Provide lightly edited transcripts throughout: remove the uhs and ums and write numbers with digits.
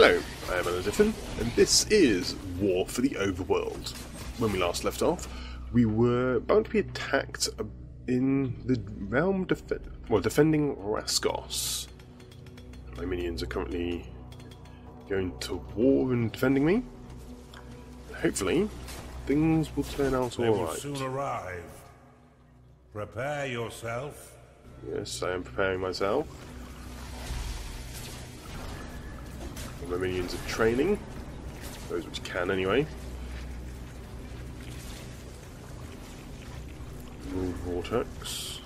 Hello, I'm AnerDyfan, and this is War for the Overworld. When we last left off, we were about to be attacked in the realm defending Rascos. My minions are currently going to war and defending me. Hopefully, things will turn out all right. Soon arrive. Prepare yourself. Yes, I am preparing myself. My minions are training, those which can anyway. Move vortex.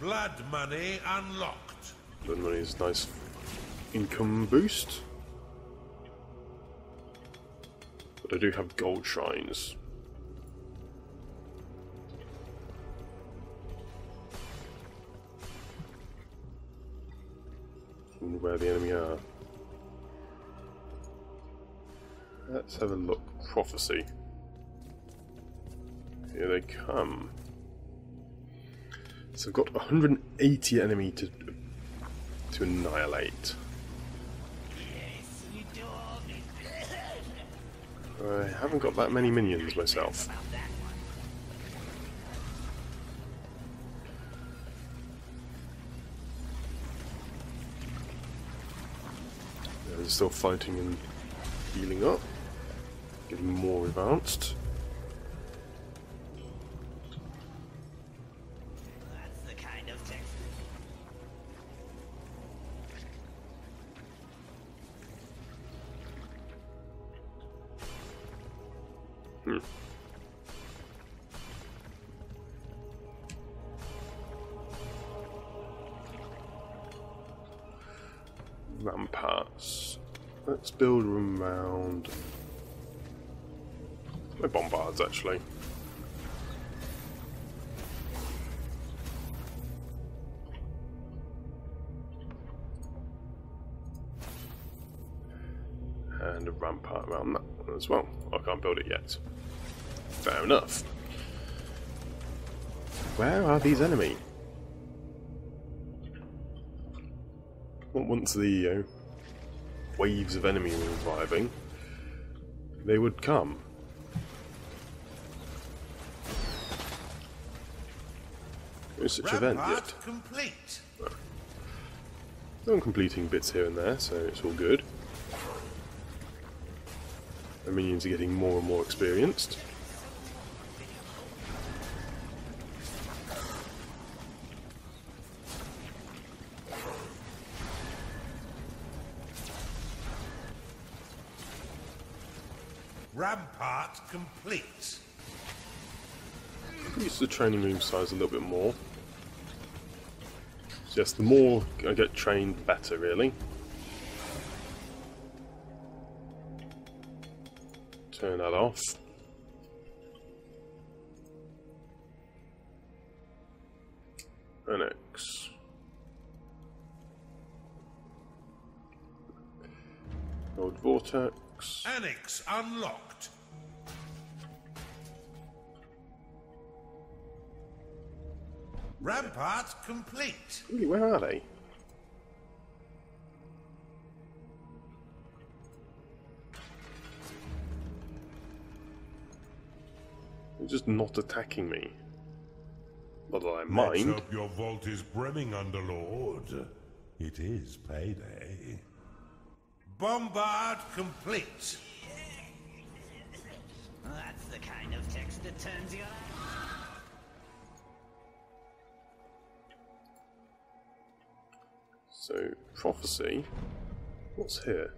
Blood money unlocked. Blood money is a nice income boost. But I do have gold shrines. Where the enemy are. Let's have a look. Prophecy. Here they come. So I've got 180 enemy to annihilate. I haven't got that many minions myself. Still fighting and healing up, getting more advanced. That's the kind of text. Ramparts. Let's build around my bombards, actually. And a rampart around that one as well. I can't build it yet. Fair enough. Where are these enemy? Once the waves of enemy were arriving, they would come. No such event yet. Complete. No, I'm completing bits here and there, so it's all good. The minions are getting more and more experienced. Rampart complete. Increase the training room size a little bit more. So yes, the more I get trained, the better, really. Turn that off. Annex. Old vortex. Annex unlocked. Rampart complete. Really, where are they? They're just not attacking me. Not that I mind. Let's hope your vault is brimming, Underlord. It is payday. Bombard complete. That's the kind of text that turns your eyes. So, prophecy. What's here?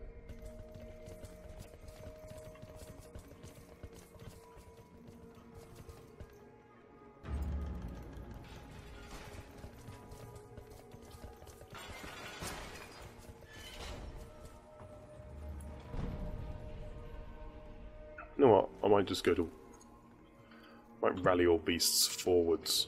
You know what, I might just go to... might rally all beasts forwards.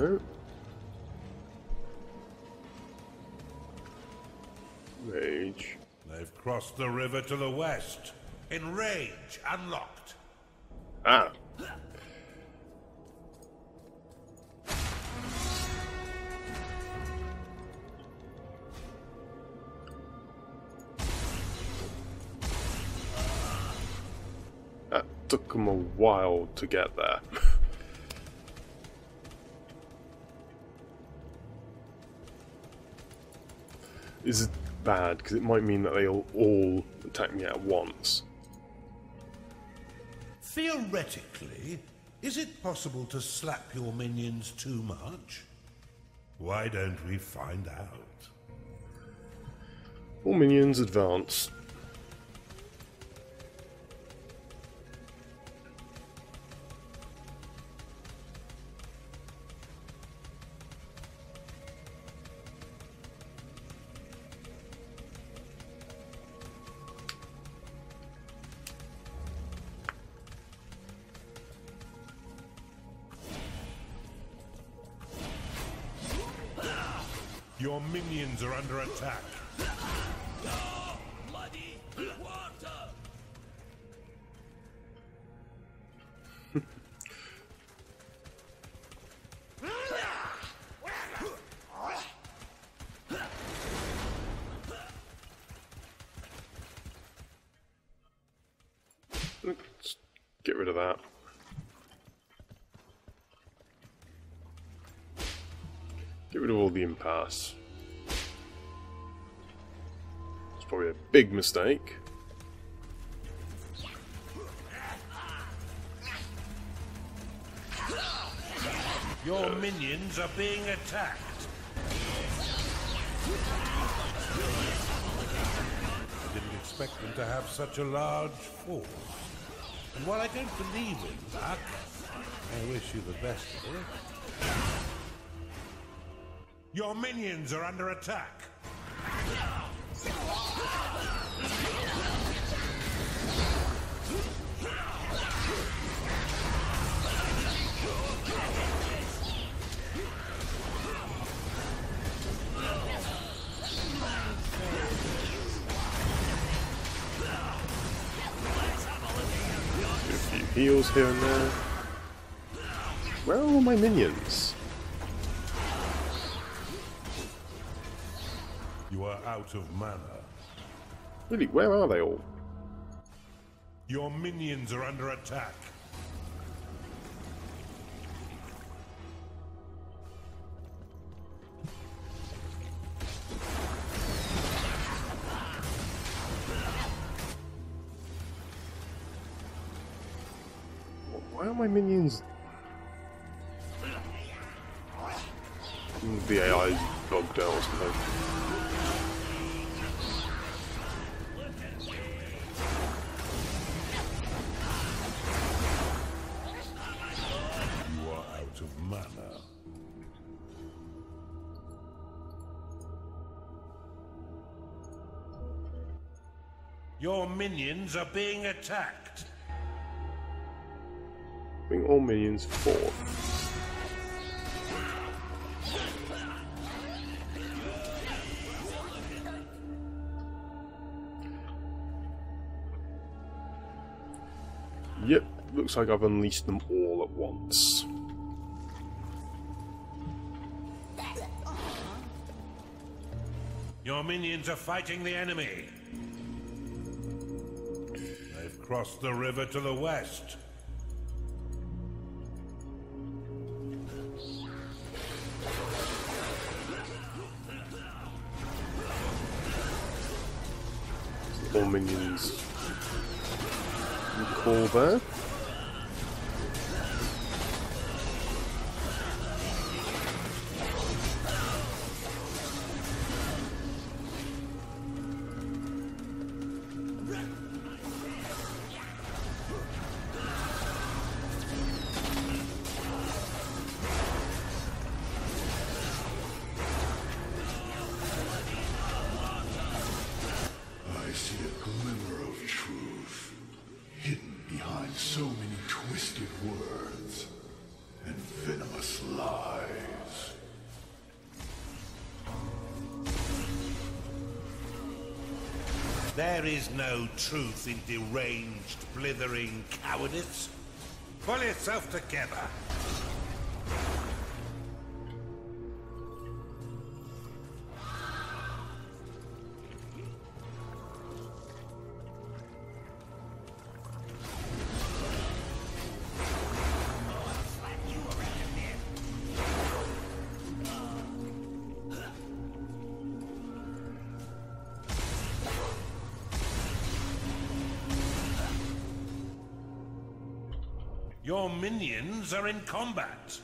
No. Rage. They've crossed the river to the west. Enrage unlocked. Ah. That took them a while to get there. This is bad, because it might mean that they'll all attack me at once. Theoretically, is it possible to slap your minions too much? Why don't we find out? All minions advance. Your minions are under attack. Oh, bloody water. Let's get rid of that. Get rid of all the impasse. It's probably a big mistake. Your minions are being attacked. I didn't expect them to have such a large force. And while I don't believe in luck, I wish you the best of it. Your minions are under attack. A few heals here and there. Where are all my minions? You are out of mana. Really, where are they all? Your minions are under attack. Why are my minions? The AI's logged out or something. Your minions are being attacked. Bring all minions forth. Yep, looks like I've unleashed them all at once. Your minions are fighting the enemy. Cross the river to the west. All minions recall there. So many twisted words and venomous lies. There is no truth in deranged, blithering cowardice. Pull yourself together. Your minions are in combat.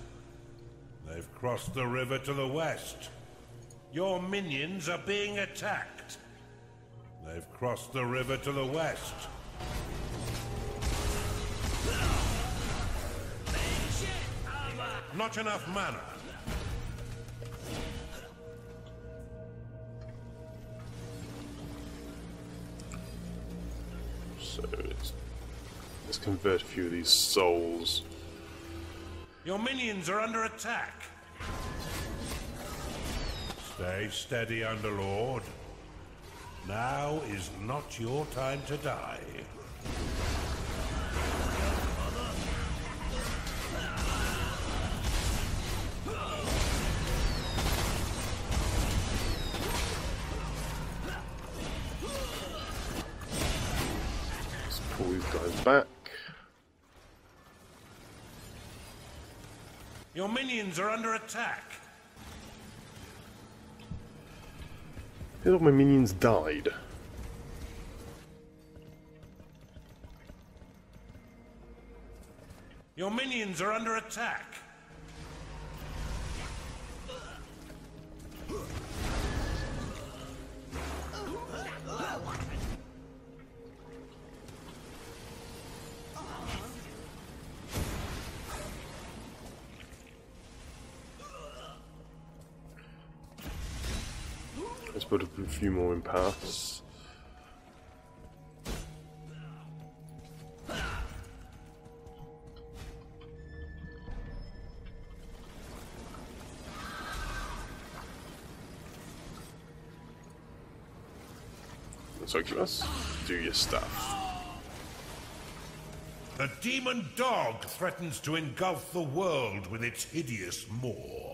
They've crossed the river to the west. Your minions are being attacked. They've crossed the river to the west. Not enough mana. So it's... Let's convert a few of these souls. Your minions are under attack. Stay steady, Underlord. Now is not your time to die. Let's pull these guys back. Your minions are under attack. All my minions died. Your minions are under attack. Let's put up a few more in paths. Let's Oculus, do your stuff. The demon dog threatens to engulf the world with its hideous maw.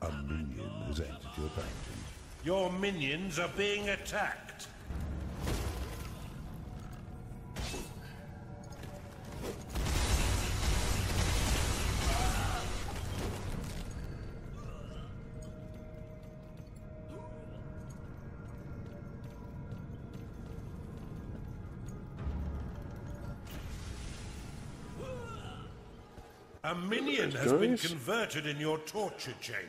A minion has entered your dungeon. Your minions are being attacked. A minion has been converted in your torture chamber.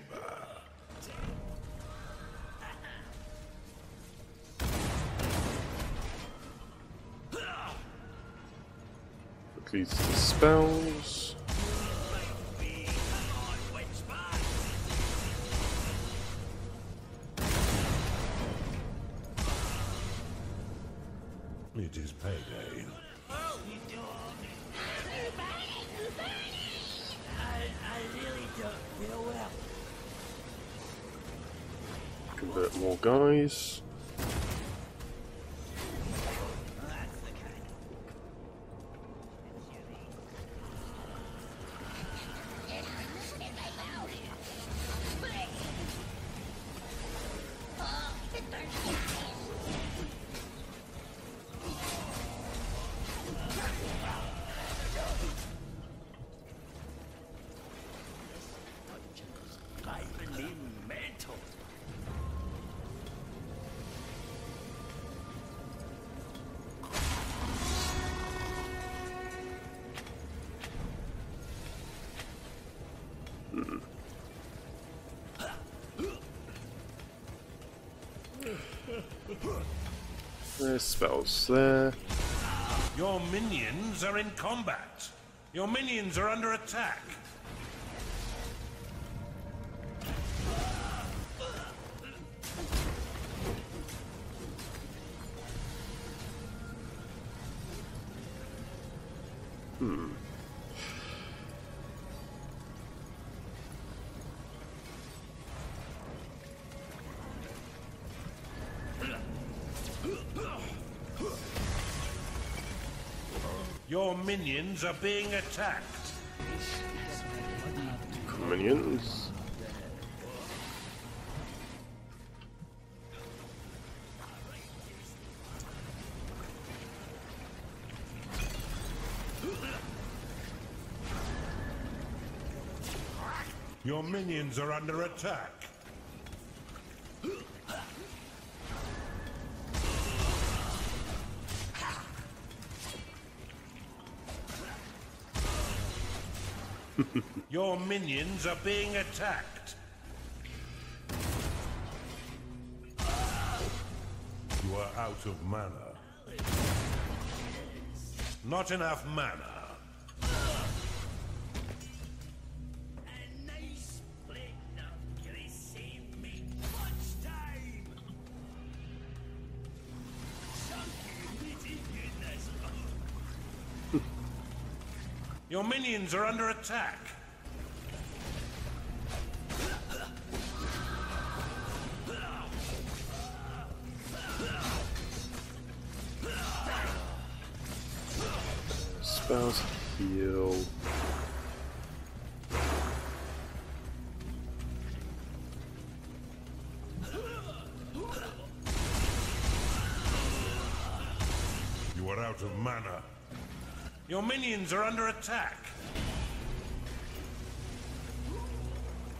Look, these are the spells. It is payday. Convert more guys. There's spells there. Your minions are in combat. Your minions are under attack. Your minions are being attacked. Minions? Your minions are under attack. Your minions are being attacked. You are out of mana. Not enough mana. Your minions are under attack. Spells heal. You are out of mana. Your minions are under attack.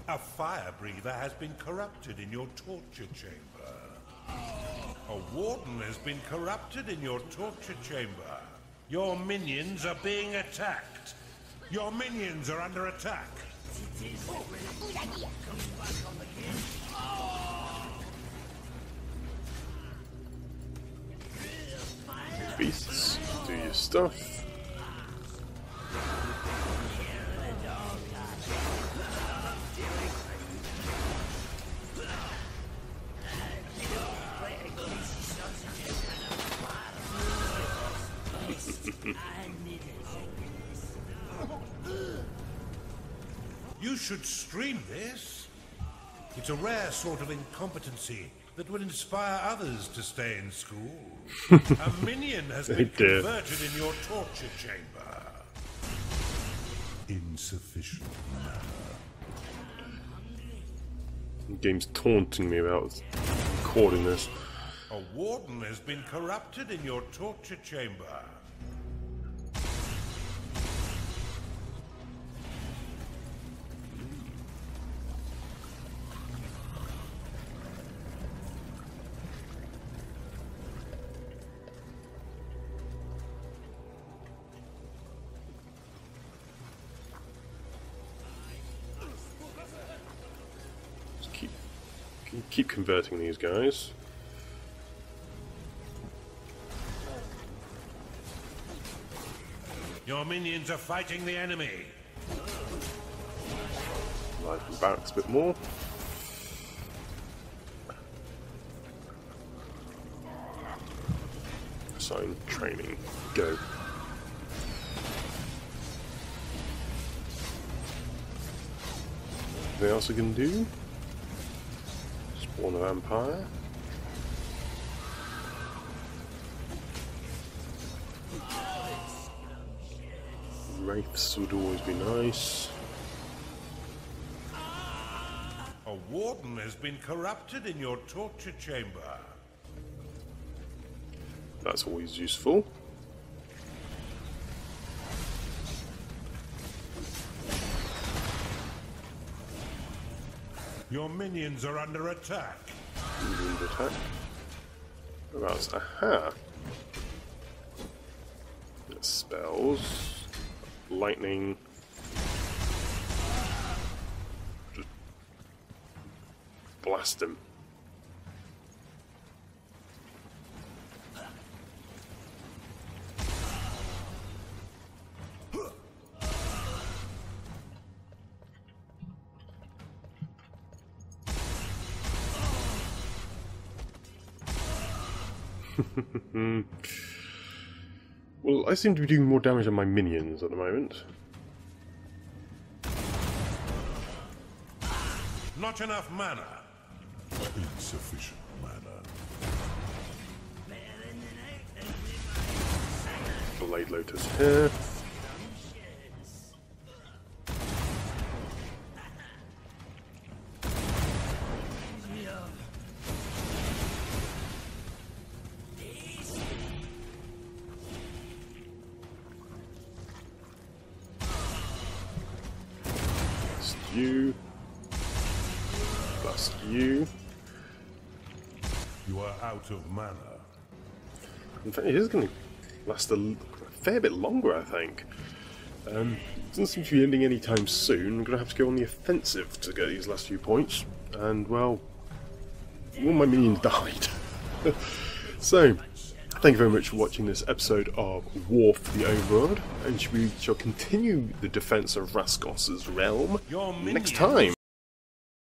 A fire breather has been corrupted in your torture chamber. A warden has been corrupted in your torture chamber. Your minions are being attacked. Your minions are under attack. Oh, good idea. Come back on the game. Oh! Beasts, do your stuff. You should stream this. It's a rare sort of incompetency that would inspire others to stay in school. A minion has been converted in your torture chamber. Insufficient manner. The game's taunting me about recording this. A warden has been corrupted in your torture chamber. Keep converting these guys. Your minions are fighting the enemy. Life and barracks a bit more. Assign training. Go. What else we can do? Spawn a vampire. Wraiths would always be nice. A warden has been corrupted in your torture chamber. That's always useful. Your minions are under attack. Under attack. Right, aha. That's spells. Lightning. Just blast him. Well, I seem to be doing more damage than my minions at the moment. Not enough mana. Insufficient mana. Blade Lotus here. You. Bust you. You are out of mana. In fact, it is going to last a fair bit longer, I think. Doesn't seem to be ending anytime soon. I'm going to have to go on the offensive to get these last few points. And, well, all my minions died. So, thank you very much for watching this episode of War for the Overworld, and we shall continue the defense of Rascos' realm next time.